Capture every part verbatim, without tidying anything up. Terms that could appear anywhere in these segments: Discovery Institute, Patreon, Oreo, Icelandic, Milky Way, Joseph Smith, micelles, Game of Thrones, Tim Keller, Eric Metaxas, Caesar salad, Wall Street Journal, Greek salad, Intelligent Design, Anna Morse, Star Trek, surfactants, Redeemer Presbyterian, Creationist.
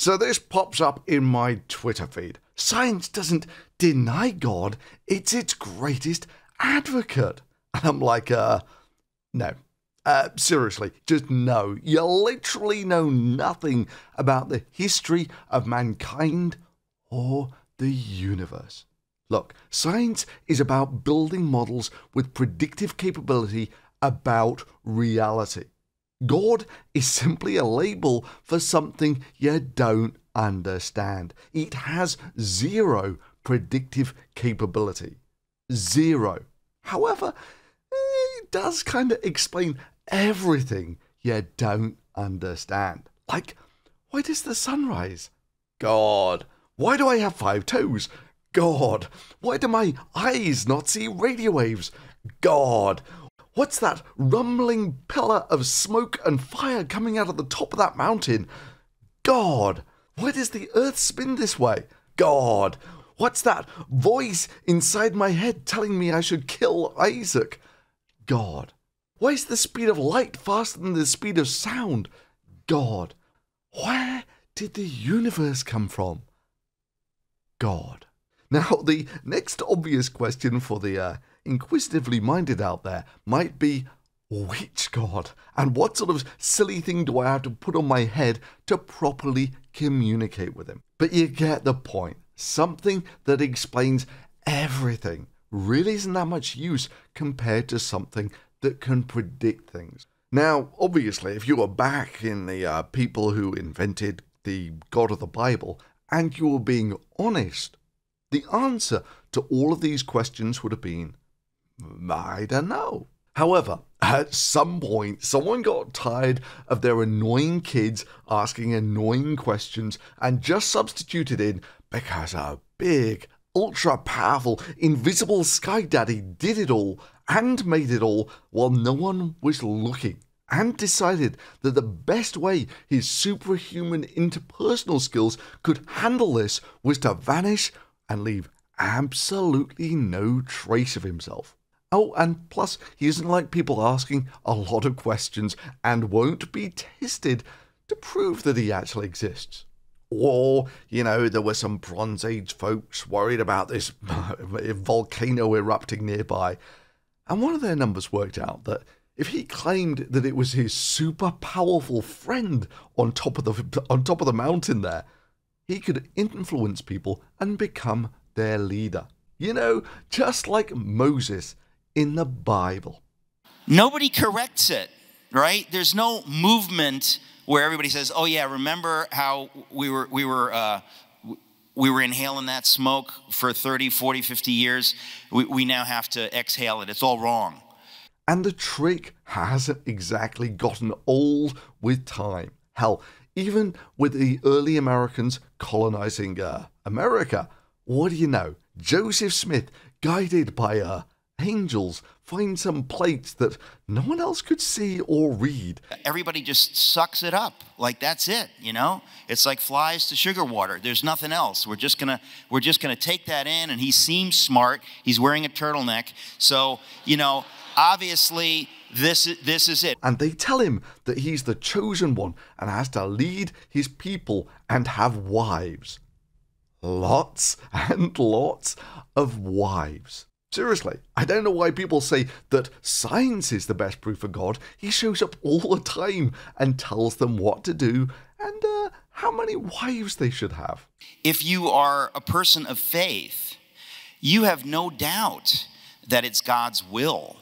So this pops up in my Twitter feed. Science doesn't deny God, it's its greatest advocate. And I'm like, uh, no. Uh, seriously, just no. You literally know nothing about the history of mankind or the universe. Look, science is about building models with predictive capability about reality. God is simply a label for something you don't understand. It has zero predictive capability. Zero. However, it does kind of explain everything you don't understand. Like, why does the sun rise? God. Why do I have five toes? God. Why do my eyes not see radio waves? God. What's that rumbling pillar of smoke and fire coming out of the top of that mountain? God. Why does the earth spin this way? God. What's that voice inside my head telling me I should kill Isaac? God. Why is the speed of light faster than the speed of sound? God. Where did the universe come from? God. Now, the next obvious question for the uh, inquisitively minded out there might be, which God? And what sort of silly thing do I have to put on my head to properly communicate with him? But you get the point. Something that explains everything really isn't that much use compared to something that can predict things. Now, obviously, if you were back in the uh, people who invented the God of the Bible and you were being honest, the answer to all of these questions would have been, I don't know. However, at some point, someone got tired of their annoying kids asking annoying questions and just substituted in, because a big, ultra-powerful, invisible sky daddy did it all and made it all while no one was looking, and decided that the best way his superhuman interpersonal skills could handle this was to vanish and leave absolutely no trace of himself. Oh, and plus, he isn't like people asking a lot of questions and won't be tested to prove that he actually exists. Or, you know, there were some Bronze Age folks worried about this volcano erupting nearby, and one of their numbers worked out that if he claimed that it was his super powerful friend on top of the, on top of the mountain there, he could influence people and become their leader. You know, just like Moses in the Bible. Nobody corrects it, right? There's no movement where everybody says, oh yeah, remember how we were, we were, uh, we were inhaling that smoke for thirty, forty, fifty years. We, we now have to exhale it. It's all wrong. And the trick hasn't exactly gotten old with time. Hell, even with the early Americans colonizing uh, America, what do you know? Joseph Smith, guided by uh, angels, finds some plates that no one else could see or read. Everybody just sucks it up. Like, that's it, you know? It's like flies to sugar water. There's nothing else. We're just gonna, we're just gonna take that in, and he seems smart. He's wearing a turtleneck. So, you know, obviously, This, this is it. And they tell him that he's the chosen one and has to lead his people and have wives. Lots and lots of wives. Seriously, I don't know why people say that science is the best proof of God. He shows up all the time and tells them what to do and uh, how many wives they should have. If you are a person of faith, you have no doubt that it's God's will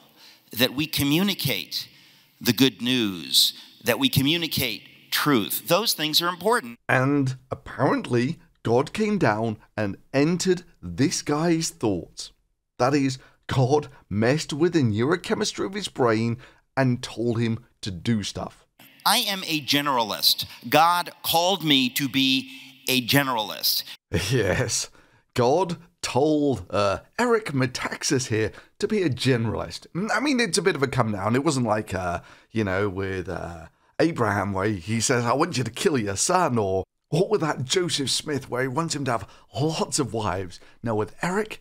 that we communicate the good news, that we communicate truth. Those things are important. And apparently, God came down and entered this guy's thoughts. That is, God messed with the neurochemistry of his brain and told him to do stuff. I am a generalist. God called me to be a generalist. Yes, God told uh, Eric Metaxas here to be a generalist. I mean, it's a bit of a come down. It wasn't like, uh, you know, with uh, Abraham where he says, I want you to kill your son, or what with that Joseph Smith where he wants him to have lots of wives. Now with Eric,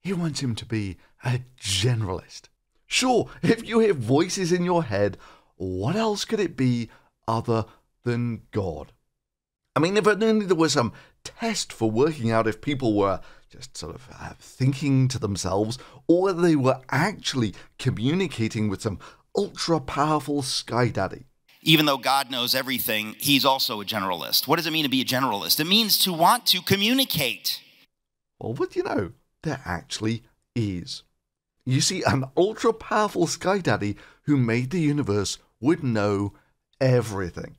he wants him to be a generalist. Sure, if you hear voices in your head, what else could it be other than God? I mean, if only there was some test for working out if people were just sort of uh, thinking to themselves, or whether they were actually communicating with some ultra-powerful sky daddy. Even though God knows everything, he's also a generalist. What does it mean to be a generalist? It means to want to communicate. Well, what do you know? There actually is. You see, an ultra-powerful sky daddy who made the universe would know everything.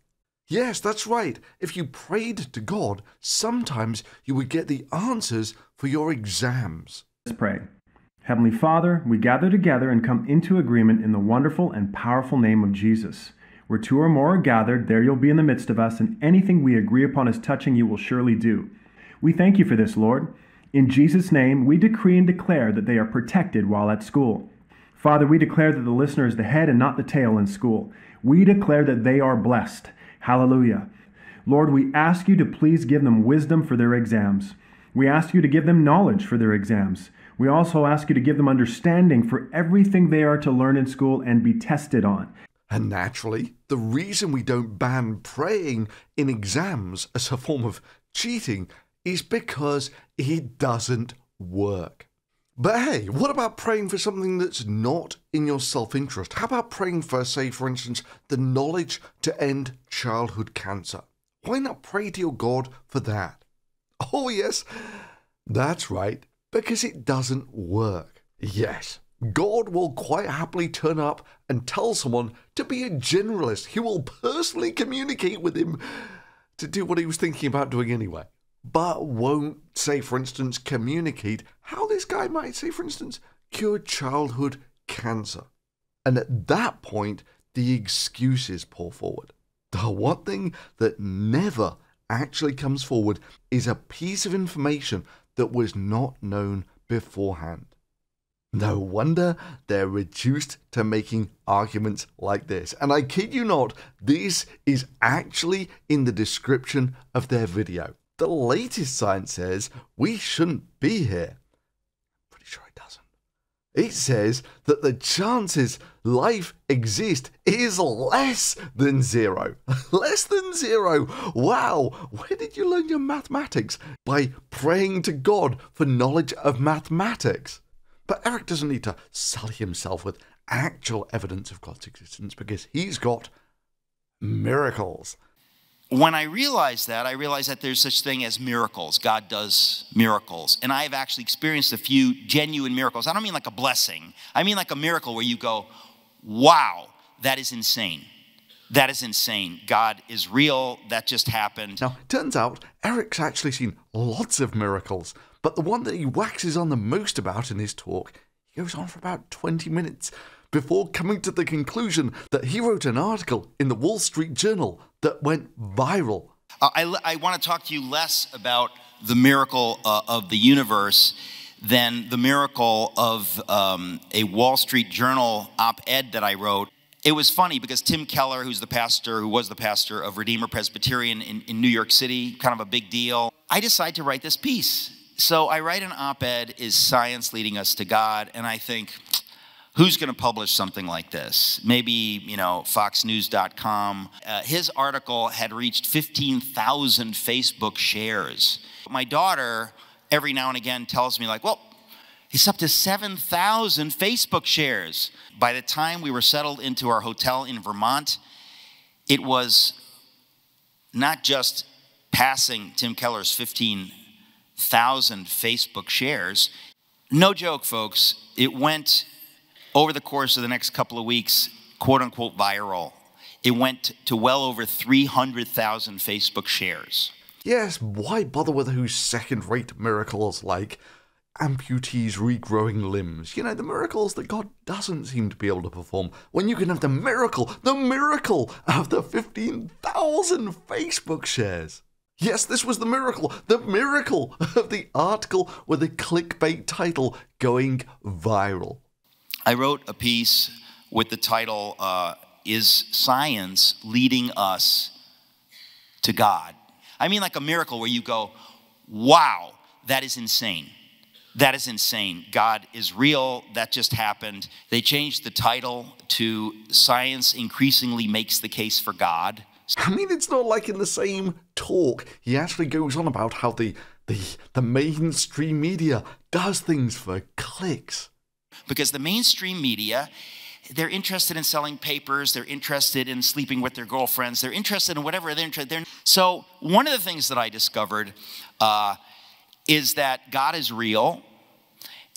Yes, that's right. If you prayed to God, sometimes you would get the answers for your exams. Let's pray. Heavenly Father, we gather together and come into agreement in the wonderful and powerful name of Jesus. Where two or more are gathered, there you'll be in the midst of us, and anything we agree upon as touching you will surely do. We thank you for this, Lord. In Jesus' name, we decree and declare that they are protected while at school. Father, we declare that the listener is the head and not the tail in school. We declare that they are blessed. Hallelujah. Lord, we ask you to please give them wisdom for their exams. We ask you to give them knowledge for their exams. We also ask you to give them understanding for everything they are to learn in school and be tested on. And naturally, the reason we don't ban praying in exams as a form of cheating is because it doesn't work. But hey, what about praying for something that's not in your self-interest? How about praying for, say, for instance, the knowledge to end childhood cancer? Why not pray to your God for that? Oh yes, that's right, because it doesn't work. Yes. God will quite happily turn up and tell someone to be a generalist. He will personally communicate with him to do what he was thinking about doing anyway, but won't, say, for instance, communicate how this guy might, say, for instance, cure childhood cancer. And at that point, the excuses pour forward. The one thing that never actually comes forward is a piece of information that was not known beforehand. No wonder they're reduced to making arguments like this. And I kid you not, this is actually in the description of their video. The latest science says we shouldn't be here. I'm pretty sure it doesn't. It says that the chances life exists is less than zero. Less than zero. Wow. Where did you learn your mathematics? By praying to God for knowledge of mathematics. But Eric doesn't need to sully himself with actual evidence of God's existence because he's got miracles. When I realized that, I realized that there's such thing as miracles. God does miracles. And I have actually experienced a few genuine miracles. I don't mean like a blessing. I mean like a miracle where you go, wow, that is insane. That is insane. God is real. That just happened. Now, it turns out Eric's actually seen lots of miracles. But the one that he waxes on the most about in his talk, he goes on for about twenty minutes before coming to the conclusion that he wrote an article in the Wall Street Journal that went viral. Uh, I, I want to talk to you less about the miracle uh, of the universe than the miracle of um, a Wall Street Journal op-ed that I wrote. It was funny because Tim Keller, who's the pastor, who was the pastor of Redeemer Presbyterian in, in New York City, kind of a big deal, I decided to write this piece. So I write an op-ed, Is Science Leading Us to God? And I think, who's going to publish something like this? Maybe, you know, fox news dot com. Uh, his article had reached fifteen thousand Facebook shares. My daughter, every now and again, tells me like, well, he's up to seven thousand Facebook shares. By the time we were settled into our hotel in Vermont, it was not just passing Tim Keller's fifteen thousand Facebook shares. No joke, folks, it went over the course of the next couple of weeks, quote unquote, viral. It went to well over three hundred thousand Facebook shares. Yes, why bother with those second-rate miracles like amputees regrowing limbs? You know, the miracles that God doesn't seem to be able to perform, when you can have the miracle, the miracle of the fifteen thousand Facebook shares. Yes, this was the miracle, the miracle of the article with a clickbait title going viral. I wrote a piece with the title, uh, Is Science Leading Us to God? I mean like a miracle where you go, wow, that is insane. That is insane. God is real. That just happened. They changed the title to Science Increasingly Makes the Case for God. I mean, it's not like in the same talk. He actually goes on about how the, the, the mainstream media does things for clicks. Because the mainstream media, they're interested in selling papers, they're interested in sleeping with their girlfriends, they're interested in whatever they're interested in. So one of the things that I discovered uh, is that God is real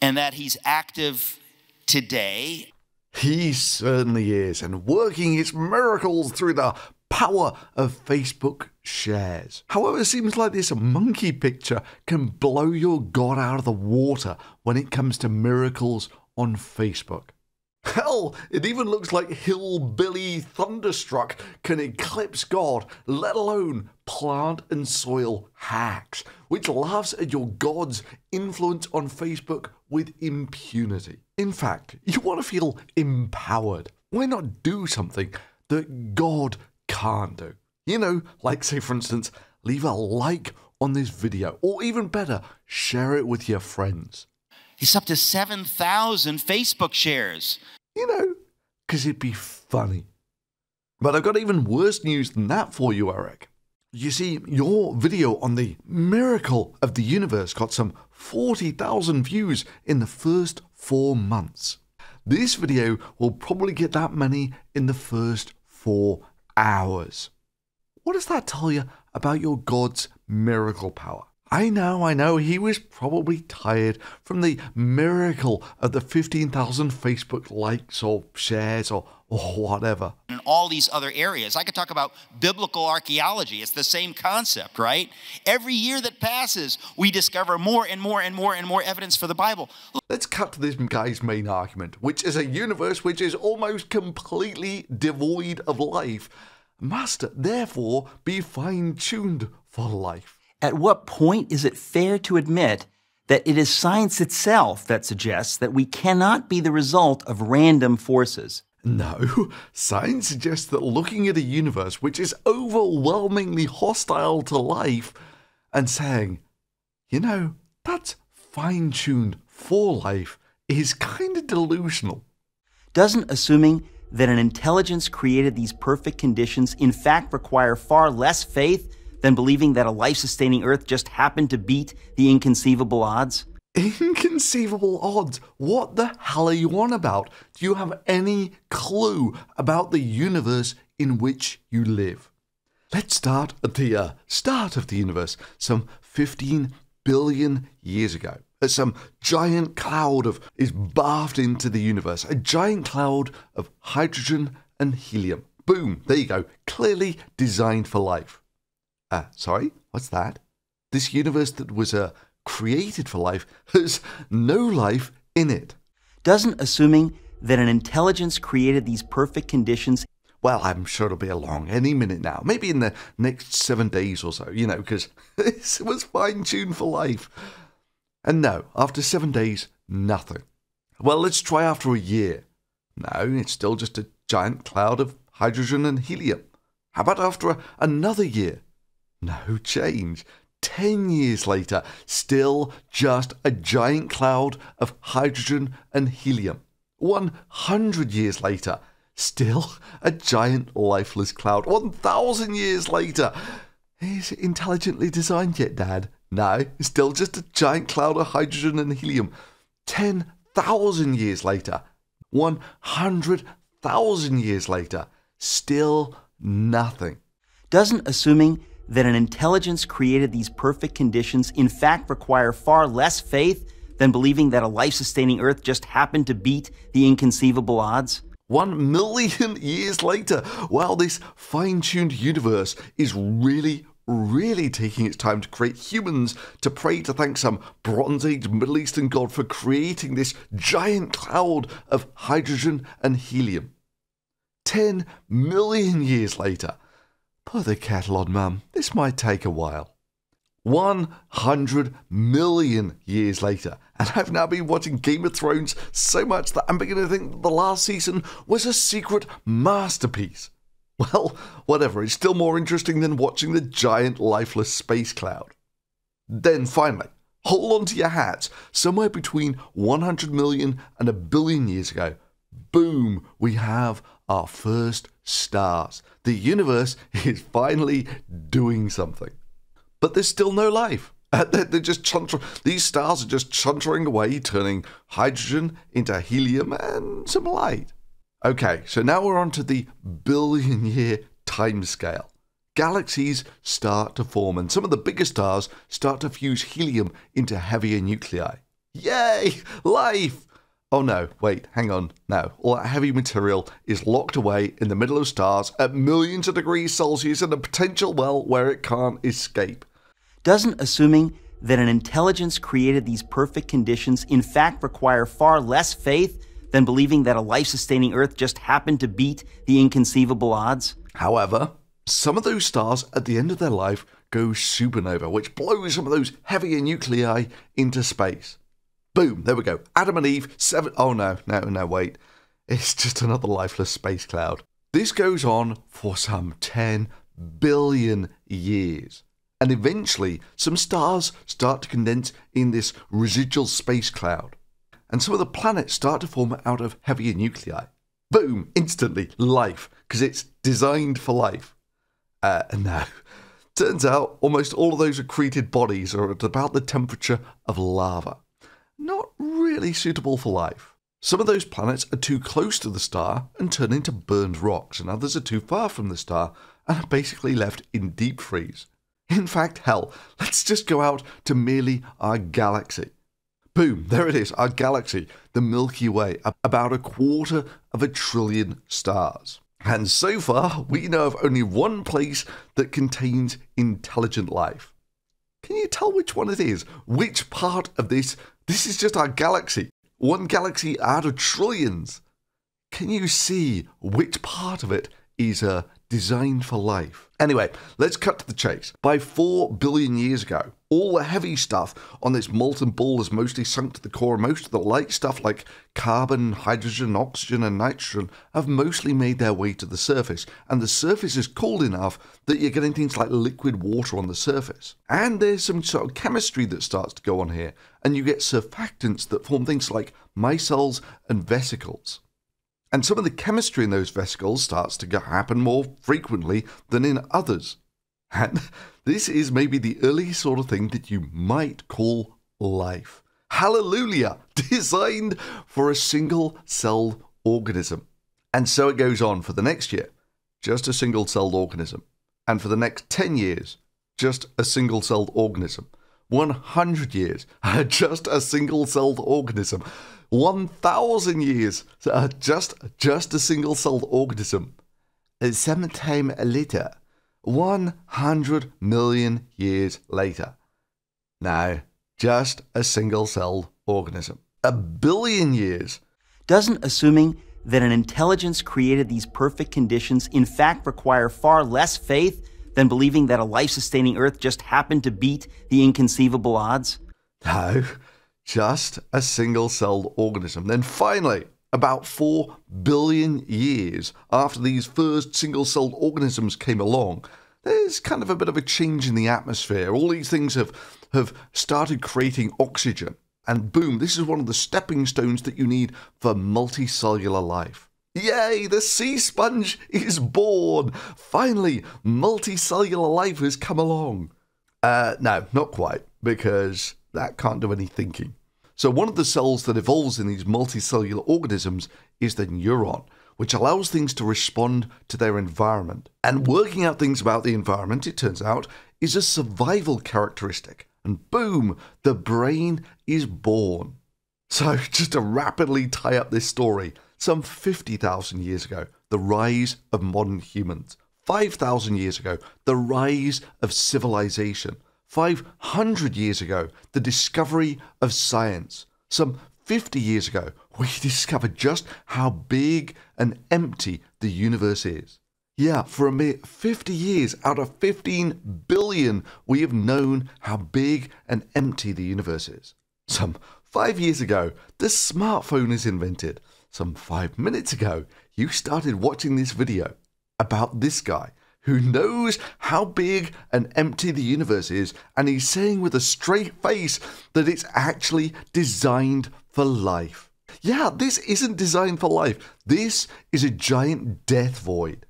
and that he's active today. He certainly is, and working his miracles through the power of Facebook shares. However, it seems like this monkey picture can blow your God out of the water when it comes to miracles on Facebook. Hell, it even looks like hillbilly Thunderstruck can eclipse God, let alone plant and soil hacks, which laughs at your God's influence on Facebook with impunity. In fact, you want to feel empowered. Why not do something that God can't do? You know, like say for instance, leave a like on this video, or even better, share it with your friends. It's up to seven thousand Facebook shares. You know, because it'd be funny. But I've got even worse news than that for you, Eric. You see, your video on the miracle of the universe got some forty thousand views in the first four months. This video will probably get that many in the first four hours. What does that tell you about your God's miracle power? I know, I know, he was probably tired from the miracle of the fifteen thousand Facebook likes or shares or, or whatever. In all these other areas, I could talk about biblical archaeology. It's the same concept, right? Every year that passes, we discover more and more and more and more evidence for the Bible. Let's cut to this guy's main argument, which is a universe which is almost completely devoid of life, must therefore be fine-tuned for life. At what point is it fair to admit that it is science itself that suggests that we cannot be the result of random forces? No, science suggests that looking at a universe which is overwhelmingly hostile to life and saying, you know, that's fine-tuned for life is kind of delusional. Doesn't assuming that an intelligence created these perfect conditions in fact require far less faith than believing that a life-sustaining Earth just happened to beat the inconceivable odds? Inconceivable odds? What the hell are you on about? Do you have any clue about the universe in which you live? Let's start at the uh, start of the universe, some fifteen billion years ago. As some giant cloud of is bathed into the universe, a giant cloud of hydrogen and helium. Boom, there you go, clearly designed for life. Uh, sorry, what's that? This universe that was uh, created for life has no life in it. Doesn't assuming that an intelligence created these perfect conditions... Well, I'm sure it'll be along any minute now. Maybe in the next seven days or so, you know, because this was fine-tuned for life. And no, after seven days, nothing. Well, let's try after a year. No, it's still just a giant cloud of hydrogen and helium. How about after a, another year? No change. Ten years later, still just a giant cloud of hydrogen and helium. one hundred years later, still a giant lifeless cloud. one thousand years later, is it intelligently designed yet, Dad? No, still just a giant cloud of hydrogen and helium. ten thousand years later, one hundred thousand years later, still nothing. Doesn't assuming that an intelligence created these perfect conditions in fact require far less faith than believing that a life-sustaining Earth just happened to beat the inconceivable odds? One million years later, while this fine-tuned universe is really, really taking its time to create humans to pray to thank some Bronze Age Middle Eastern god for creating this giant cloud of hydrogen and helium. Ten million years later, put the kettle on, Mum. This might take a while. one hundred million years later, and I've now been watching Game of Thrones so much that I'm beginning to think that the last season was a secret masterpiece. Well, whatever, it's still more interesting than watching the giant lifeless space cloud. Then finally, hold on to your hats, somewhere between one hundred million and a billion years ago, boom, we have our first stars. The universe is finally doing something. But there's still no life. They're just chuntering. These stars are just chuntering away, turning hydrogen into helium and some light. Okay, so now we're on to the billion-year timescale. Galaxies start to form, and some of the biggest stars start to fuse helium into heavier nuclei. Yay! Life! Oh no, wait, hang on. No, all that heavy material is locked away in the middle of stars at millions of degrees Celsius in a potential well where it can't escape. Doesn't assuming that an intelligence created these perfect conditions in fact require far less faith than believing that a life-sustaining Earth just happened to beat the inconceivable odds? However, some of those stars at the end of their life go supernova, which blows some of those heavier nuclei into space. Boom, there we go. Adam and Eve, seven... Oh, no, no, no, wait. It's just another lifeless space cloud. This goes on for some ten billion years. And eventually, some stars start to condense in this residual space cloud. And some of the planets start to form out of heavier nuclei. Boom, instantly, life, because it's designed for life. Uh, no. Turns out, almost all of those accreted bodies are at about the temperature of lava. Not really suitable for life. Some of those planets are too close to the star and turn into burned rocks, and others are too far from the star and are basically left in deep freeze. In fact, hell, let's just go out to merely our galaxy. Boom, there it is, our galaxy, the Milky Way, about a quarter of a trillion stars. And so far, we know of only one place that contains intelligent life. Can you tell which one it is? Which part of this? This is just our galaxy. One galaxy out of trillions. Can you see which part of it is uh, designed for life? Anyway, let's cut to the chase. By four billion years ago, all the heavy stuff on this molten ball is mostly sunk to the core. Most of the light stuff like carbon, hydrogen, oxygen, and nitrogen have mostly made their way to the surface. And the surface is cold enough that you're getting things like liquid water on the surface. And there's some sort of chemistry that starts to go on here. And you get surfactants that form things like micelles and vesicles. And some of the chemistry in those vesicles starts to happen more frequently than in others. And this is maybe the earliest sort of thing that you might call life. Hallelujah! Designed for a single-celled organism. And so it goes on for the next year, just a single-celled organism. And for the next ten years, just a single-celled organism. one hundred years, just a single-celled organism. one thousand years, just, just a single-celled organism. Sometime later, one hundred million years later. Now, just a single-celled organism. A billion years. Doesn't assuming that an intelligence created these perfect conditions in fact require far less faith than believing that a life-sustaining Earth just happened to beat the inconceivable odds? No, just a single-celled organism. Then finally, about four billion years after these first single-celled organisms came along, there's kind of a bit of a change in the atmosphere. All these things have, have started creating oxygen. And boom, this is one of the stepping stones that you need for multicellular life. Yay, the sea sponge is born! Finally, multicellular life has come along. Uh, no, not quite, because that can't do any thinking. So one of the cells that evolves in these multicellular organisms is the neuron, which allows things to respond to their environment. And working out things about the environment, it turns out, is a survival characteristic. And boom, the brain is born. So just to rapidly tie up this story, some fifty thousand years ago, the rise of modern humans. five thousand years ago, the rise of civilization. five hundred years ago, the discovery of science. Some fifty years ago, we discovered just how big and empty the universe is. Yeah, for a mere fifty years out of fifteen billion, we have known how big and empty the universe is. Some five years ago, the smartphone is invented. Some five minutes ago, you started watching this video about this guy who knows how big and empty the universe is, and he's saying with a straight face that it's actually designed for life. Yeah, this isn't designed for life. This is a giant death void.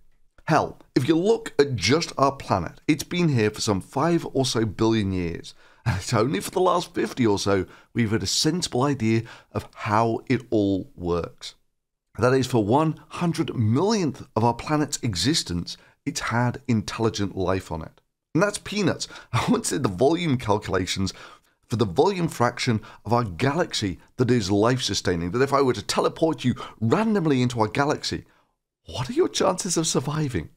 Hell, if you look at just our planet, it's been here for some five or so billion years. And it's only for the last fifty or so we've had a sensible idea of how it all works. That is, for one hundred millionth of our planet's existence, it's had intelligent life on it. And that's peanuts. I once did the volume calculations for the volume fraction of our galaxy that is life-sustaining, that if I were to teleport you randomly into our galaxy, what are your chances of surviving?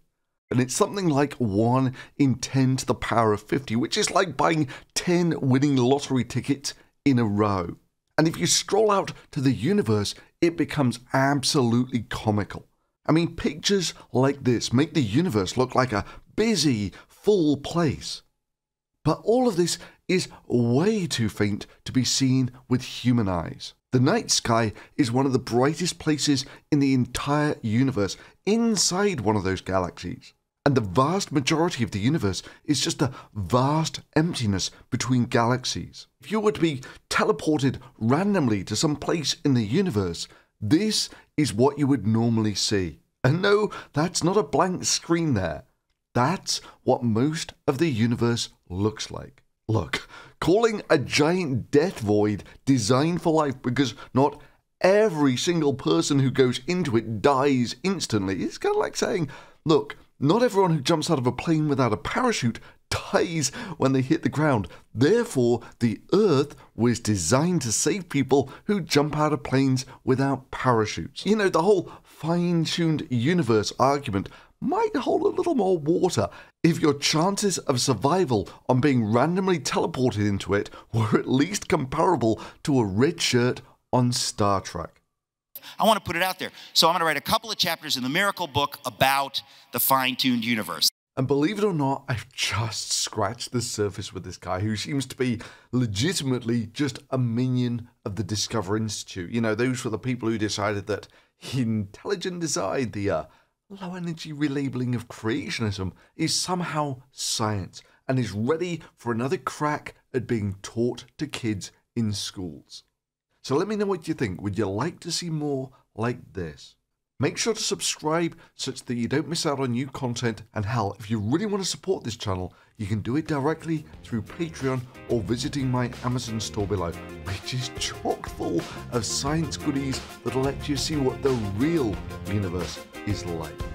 And it's something like one in ten to the power of fifty, which is like buying ten winning lottery tickets in a row. And if you scroll out to the universe, it becomes absolutely comical. I mean, pictures like this make the universe look like a busy, full place. But all of this is way too faint to be seen with human eyes. The night sky is one of the brightest places in the entire universe, inside one of those galaxies. And the vast majority of the universe is just a vast emptiness between galaxies. If you were to be teleported randomly to some place in the universe, this is what you would normally see. And no, that's not a blank screen there. That's what most of the universe looks like. Look, calling a giant death void designed for life because not every single person who goes into it dies instantly is kind of like saying, look, not everyone who jumps out of a plane without a parachute dies when they hit the ground. Therefore, the Earth was designed to save people who jump out of planes without parachutes. You know, the whole fine-tuned universe argument might hold a little more water if your chances of survival on being randomly teleported into it were at least comparable to a red shirt on Star Trek. I want to put it out there. So I'm going to write a couple of chapters in the Miracle Book about the fine-tuned universe. And believe it or not, I've just scratched the surface with this guy who seems to be legitimately just a minion of the Discovery Institute. You know, those were the people who decided that intelligent design, the uh, low-energy relabeling of creationism, is somehow science and is ready for another crack at being taught to kids in schools. So let me know what you think. Would you like to see more like this? Make sure to subscribe such that you don't miss out on new content. And hell, if you really want to support this channel, you can do it directly through Patreon or visiting my Amazon store below, which is chock full of science goodies that let you see what the real universe is like.